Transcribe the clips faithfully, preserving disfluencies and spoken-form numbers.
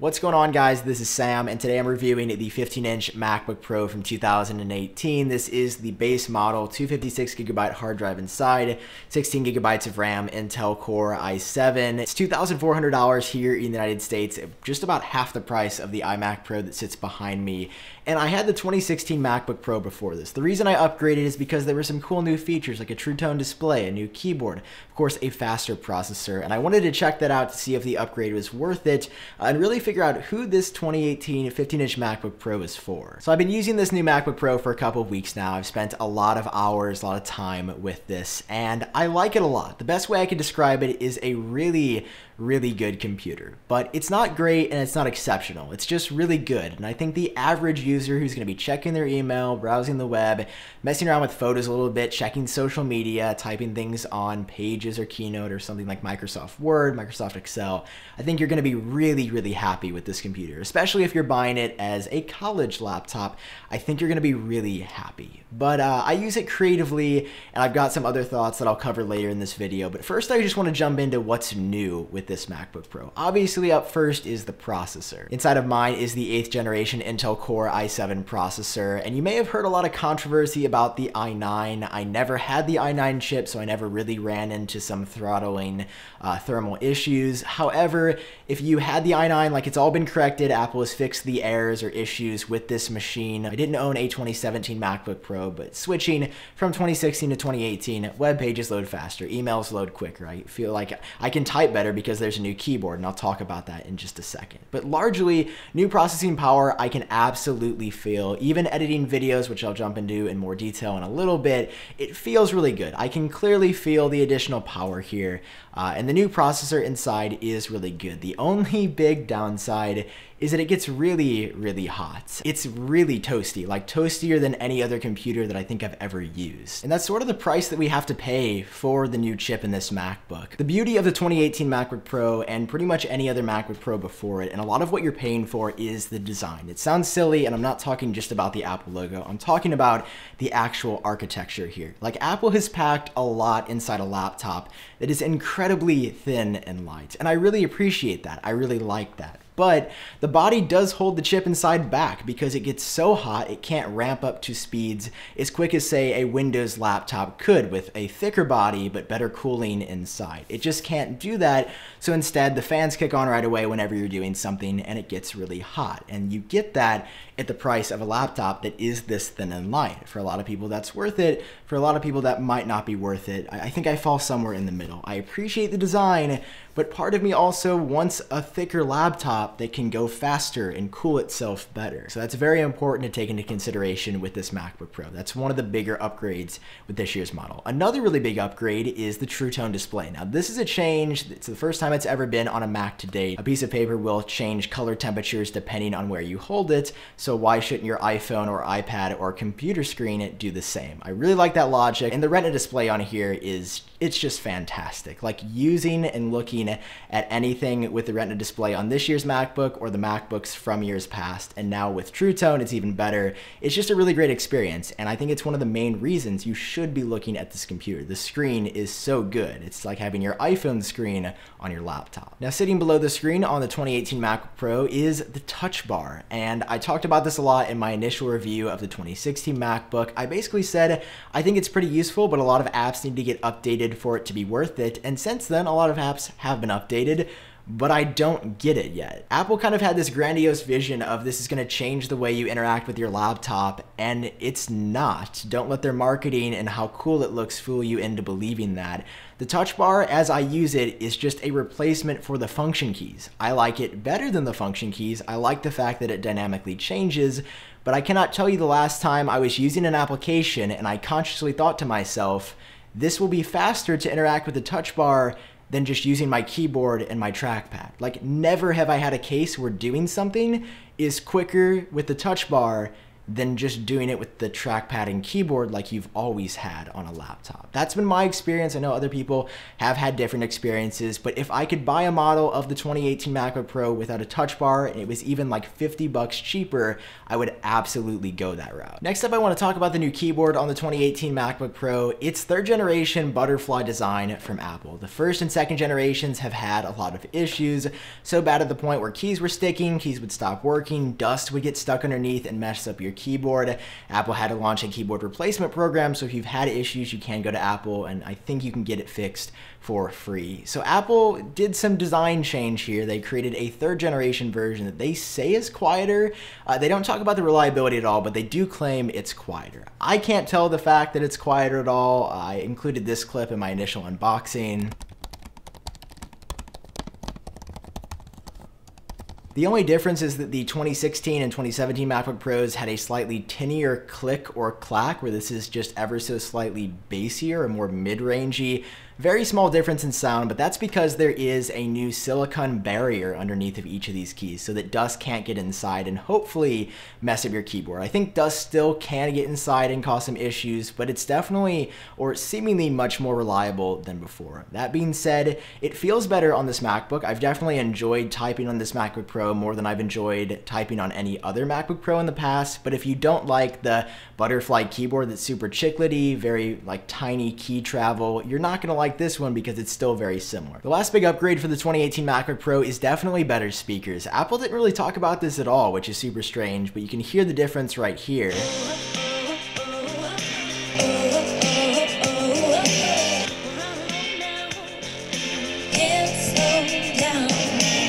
What's going on, guys? This is Sam, and today I'm reviewing the fifteen inch MacBook Pro from two thousand eighteen. This is the base model, two hundred fifty-six gigabyte hard drive inside, sixteen gigabytes of RAM, Intel Core i seven. It's two thousand four hundred dollars here in the United States, just about half the price of the iMac Pro that sits behind me. And I had the twenty sixteen MacBook Pro before this. The reason I upgraded is because there were some cool new features like a True Tone display, a new keyboard, of course a faster processor, and I wanted to check that out to see if the upgrade was worth it, and really figure out who this twenty eighteen fifteen inch MacBook Pro is for. So I've been using this new MacBook Pro for a couple of weeks now. I've spent a lot of hours, a lot of time with this, and I like it a lot. The best way I can describe it is a really, really good computer, but it's not great and it's not exceptional. It's just really good. And I think the average user who's going to be checking their email, browsing the web, messing around with photos a little bit, checking social media, typing things on Pages or Keynote or something like Microsoft Word, Microsoft Excel, I think you're going to be really, really happy with this computer, especially if you're buying it as a college laptop. I think you're going to be really happy. But uh, I use it creatively, and I've got some other thoughts that I'll cover later in this video. But first, I just want to jump into what's new with this MacBook Pro. Obviously, up first is the processor. Inside of mine is the eighth generation Intel Core i seven processor, and you may have heard a lot of controversy about the i nine. I never had the i nine chip, so I never really ran into some throttling uh, thermal issues. However, if you had the i nine, like, it's all been corrected. Apple has fixed the errors or issues with this machine. I didn't own a twenty seventeen MacBook Pro, but switching from twenty sixteen to twenty eighteen, web pages load faster, emails load quicker. I feel like I can type better because there's a new keyboard, and I'll talk about that in just a second. But largely, new processing power I can absolutely feel. Even editing videos, which I'll jump into in more detail in a little bit, it feels really good. I can clearly feel the additional power here, uh, and the new processor inside is really good. The only big downside Side is that it gets really, really hot. It's really toasty, like toastier than any other computer that I think I've ever used. And that's sort of the price that we have to pay for the new chip in this MacBook. The beauty of the twenty eighteen MacBook Pro, and pretty much any other MacBook Pro before it, and a lot of what you're paying for, is the design. It sounds silly, and I'm not talking just about the Apple logo. I'm talking about the actual architecture here. Like, Apple has packed a lot inside a laptop that is incredibly thin and light. And I really appreciate that. I really like that. But the body does hold the chip inside back because it gets so hot it can't ramp up to speeds as quick as, say, a Windows laptop could with a thicker body but better cooling inside. It just can't do that, so instead the fans kick on right away whenever you're doing something, and it gets really hot. And you get that at the price of a laptop that is this thin and light. For a lot of people, that's worth it. For a lot of people, that might not be worth it. I think I fall somewhere in the middle. I appreciate the design, but part of me also wants a thicker laptop that can go faster and cool itself better. So that's very important to take into consideration with this MacBook Pro. That's one of the bigger upgrades with this year's model. Another really big upgrade is the True Tone display. Now, this is a change. It's the first time it's ever been on a Mac to date. A piece of paper will change color temperatures depending on where you hold it, so why shouldn't your iPhone or iPad or computer screen do the same? I really like that logic, and the Retina display on here is, it's just fantastic. Like, using and looking at anything with the Retina display on this year's MacBook MacBook or the MacBooks from years past, and now with True Tone, it's even better. It's just a really great experience, and I think it's one of the main reasons you should be looking at this computer. The screen is so good. It's like having your iPhone screen on your laptop. Now, sitting below the screen on the twenty eighteen MacBook Pro is the touch bar, and I talked about this a lot in my initial review of the twenty sixteen MacBook. I basically said I think it's pretty useful, but a lot of apps need to get updated for it to be worth it, and since then, a lot of apps have been updated, but I don't get it yet. Apple kind of had this grandiose vision of this is going to change the way you interact with your laptop, and it's not. Don't let their marketing and how cool it looks fool you into believing that. The touch bar, as I use it, is just a replacement for the function keys. I like it better than the function keys. I like the fact that it dynamically changes, but I cannot tell you the last time I was using an application and I consciously thought to myself, this will be faster to interact with the touch bar than just using my keyboard and my trackpad. Like, never have I had a case where doing something is quicker with the touch bar than just doing it with the trackpad and keyboard like you've always had on a laptop. That's been my experience. I know other people have had different experiences, but if I could buy a model of the twenty eighteen MacBook Pro without a touch bar and it was even like fifty bucks cheaper, I would absolutely go that route. Next up, I want to talk about the new keyboard on the twenty eighteen MacBook Pro. It's third generation butterfly design from Apple. The first and second generations have had a lot of issues, so bad at the point where keys were sticking, keys would stop working, dust would get stuck underneath and mess up your keyboard. Apple had to launch a keyboard replacement program, so if you've had issues, you can go to Apple, and I think you can get it fixed for free. So Apple did some design change here. They created a third generation version that they say is quieter. Uh, they don't talk about the reliability at all, but they do claim it's quieter. I can't tell the fact that it's quieter at all. I included this clip in my initial unboxing. The only difference is that the twenty sixteen and twenty seventeen MacBook Pros had a slightly tinnier click or clack, where this is just ever so slightly bassier or more mid-rangey. Very small difference in sound, but that's because there is a new silicone barrier underneath of each of these keys so that dust can't get inside and hopefully mess up your keyboard. I think dust still can get inside and cause some issues, but it's definitely or seemingly much more reliable than before. That being said, it feels better on this MacBook. I've definitely enjoyed typing on this MacBook Pro more than I've enjoyed typing on any other MacBook Pro in the past, but if you don't like the butterfly keyboard that's super chiclety, very like tiny key travel, you're not gonna like this one because it's still very similar. The last big upgrade for the twenty eighteen MacBook Pro is definitely better speakers. Apple didn't really talk about this at all, which is super strange, but you can hear the difference right here.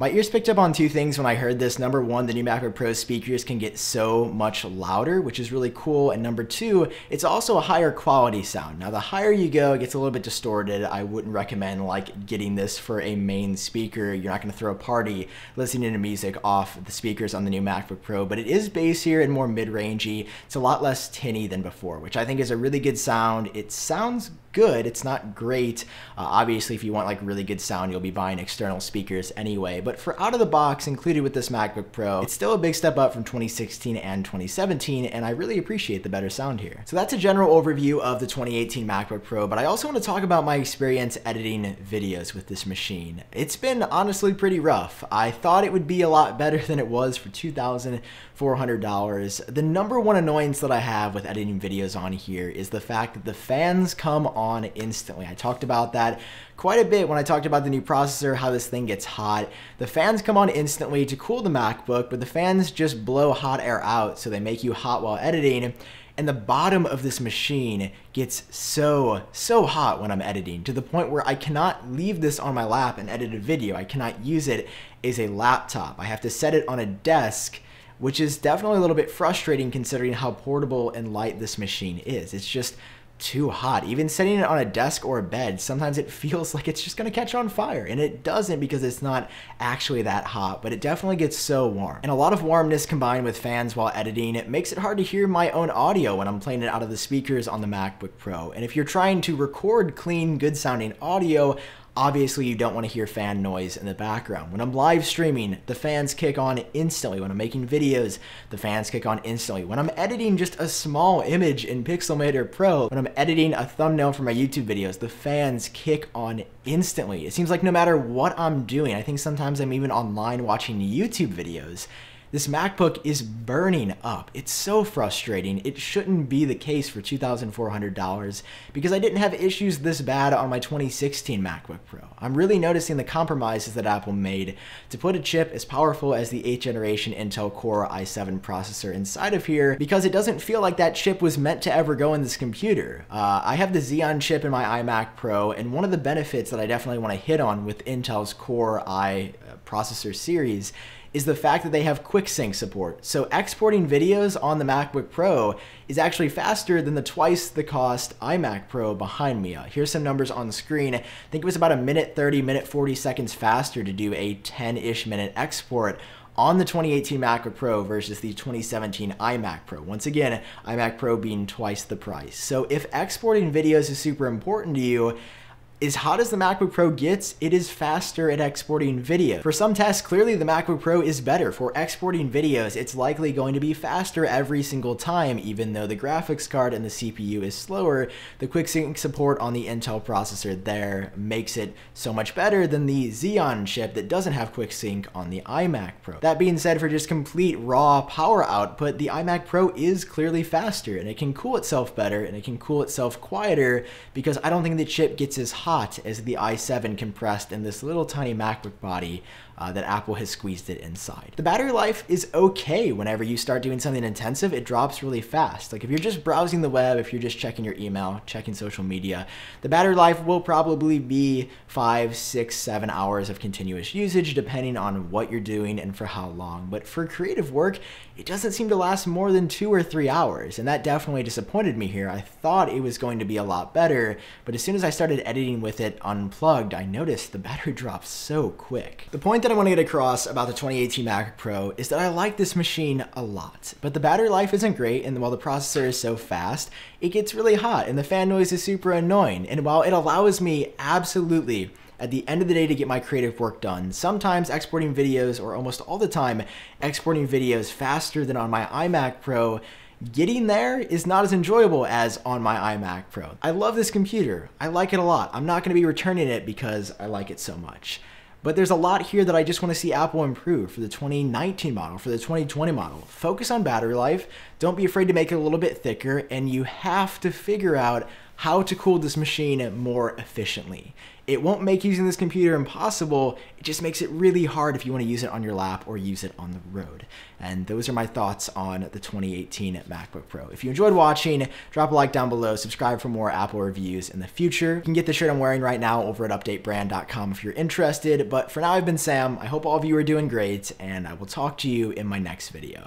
My ears picked up on two things when I heard this. Number one, the new MacBook Pro speakers can get so much louder, which is really cool. And number two, it's also a higher quality sound. Now, the higher you go, it gets a little bit distorted. I wouldn't recommend like getting this for a main speaker. You're not gonna throw a party listening to music off the speakers on the new MacBook Pro, but it is bassier and more mid-rangey. It's a lot less tinny than before, which I think is a really good sound. It sounds good, it's not great. Uh, obviously, if you want like really good sound, you'll be buying external speakers anyway, but for out of the box included with this MacBook Pro, it's still a big step up from twenty sixteen and twenty seventeen, and I really appreciate the better sound here. So that's a general overview of the twenty eighteen MacBook Pro, but I also want to talk about my experience editing videos with this machine. It's been honestly pretty rough. I thought it would be a lot better than it was for two thousand four hundred dollars. The number one annoyance that I have with editing videos on here is the fact that the fans come on on instantly. I talked about that quite a bit when I talked about the new processor, how this thing gets hot. The fans come on instantly to cool the MacBook, but the fans just blow hot air out, so they make you hot while editing. And the bottom of this machine gets so, so hot when I'm editing, to the point where I cannot leave this on my lap and edit a video. I cannot use it as a laptop. I have to set it on a desk, which is definitely a little bit frustrating considering how portable and light this machine is. It's just too hot. Even setting it on a desk or a bed, sometimes it feels like it's just gonna catch on fire, and it doesn't because it's not actually that hot, but it definitely gets so warm. And a lot of warmness combined with fans while editing, it makes it hard to hear my own audio when I'm playing it out of the speakers on the MacBook Pro. And if you're trying to record clean, good sounding audio, obviously you don't want to hear fan noise in the background. When I'm live streaming, the fans kick on instantly. When I'm making videos, the fans kick on instantly. When I'm editing just a small image in Pixelmator Pro, when I'm editing a thumbnail for my YouTube videos, the fans kick on instantly. It seems like no matter what I'm doing, I think sometimes I'm even online watching YouTube videos, this MacBook is burning up. It's so frustrating. It shouldn't be the case for two thousand four hundred dollars because I didn't have issues this bad on my twenty sixteen MacBook Pro. I'm really noticing the compromises that Apple made to put a chip as powerful as the eighth generation Intel Core i seven processor inside of here, because it doesn't feel like that chip was meant to ever go in this computer. Uh, I have the Xeon chip in my iMac Pro, and one of the benefits that I definitely want to hit on with Intel's Core i processor series is the fact that they have Quick Sync support. So exporting videos on the MacBook Pro is actually faster than the twice the cost iMac Pro behind me. Uh, here's some numbers on the screen. I think it was about a minute thirty, minute forty seconds faster to do a ten-ish minute export on the twenty eighteen MacBook Pro versus the twenty seventeen iMac Pro. Once again, iMac Pro being twice the price. So if exporting videos is super important to you, As hot as the MacBook Pro gets, it is faster at exporting video. For some tests, clearly the MacBook Pro is better. For exporting videos, it's likely going to be faster every single time, even though the graphics card and the C P U is slower. The Quick Sync support on the Intel processor there makes it so much better than the Xeon chip that doesn't have Quick Sync on the iMac Pro. That being said, for just complete raw power output, the iMac Pro is clearly faster, and it can cool itself better, and it can cool itself quieter, because I don't think the chip gets as hot hot as the i seven compressed in this little tiny MacBook body uh, that Apple has squeezed it inside. The battery life is okay whenever you start doing something intensive. It drops really fast. Like if you're just browsing the web, if you're just checking your email, checking social media, the battery life will probably be five, six, seven hours of continuous usage, depending on what you're doing and for how long. But for creative work, it doesn't seem to last more than two or three hours. And that definitely disappointed me here. I thought it was going to be a lot better, but as soon as I started editing with it unplugged, I noticed the battery drops so quick. The point that I want to get across about the twenty eighteen MacBook Pro is that I like this machine a lot, but the battery life isn't great, and while the processor is so fast, it gets really hot, and the fan noise is super annoying, and while it allows me absolutely at the end of the day to get my creative work done, sometimes exporting videos, or almost all the time, exporting videos faster than on my iMac Pro, getting there is not as enjoyable as on my iMac Pro. I love this computer. I like it a lot. I'm not going to be returning it because I like it so much. But there's a lot here that I just want to see Apple improve for the twenty nineteen model, for the twenty twenty model. Focus on battery life. Don't be afraid to make it a little bit thicker, and you have to figure out how to cool this machine more efficiently. It won't make using this computer impossible, it just makes it really hard if you want to use it on your lap or use it on the road. And those are my thoughts on the twenty eighteen MacBook Pro. If you enjoyed watching, drop a like down below, subscribe for more Apple reviews in the future. You can get the shirt I'm wearing right now over at update brand dot com if you're interested, but for now I've been Sam, I hope all of you are doing great, and I will talk to you in my next video.